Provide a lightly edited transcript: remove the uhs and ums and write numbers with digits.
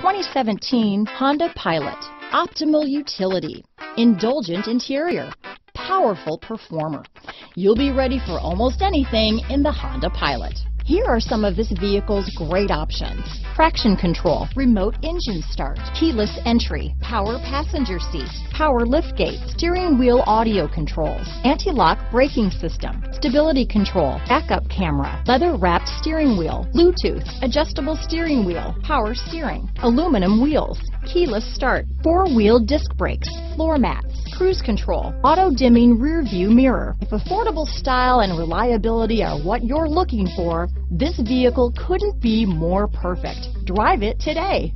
2017 Honda Pilot. Optimal utility, indulgent interior, powerful performer. You'll be ready for almost anything in the Honda Pilot. Here are some of this vehicle's great options: traction control, remote engine start, keyless entry, power passenger seat, power liftgate, steering wheel audio controls, anti-lock braking system, stability control, backup camera, leather-wrapped steering wheel, Bluetooth, adjustable steering wheel, power steering, aluminum wheels, keyless start, four-wheel disc brakes, floor mats, cruise control, auto-dimming rear-view mirror. If affordable style and reliability are what you're looking for, this vehicle couldn't be more perfect. Drive it today.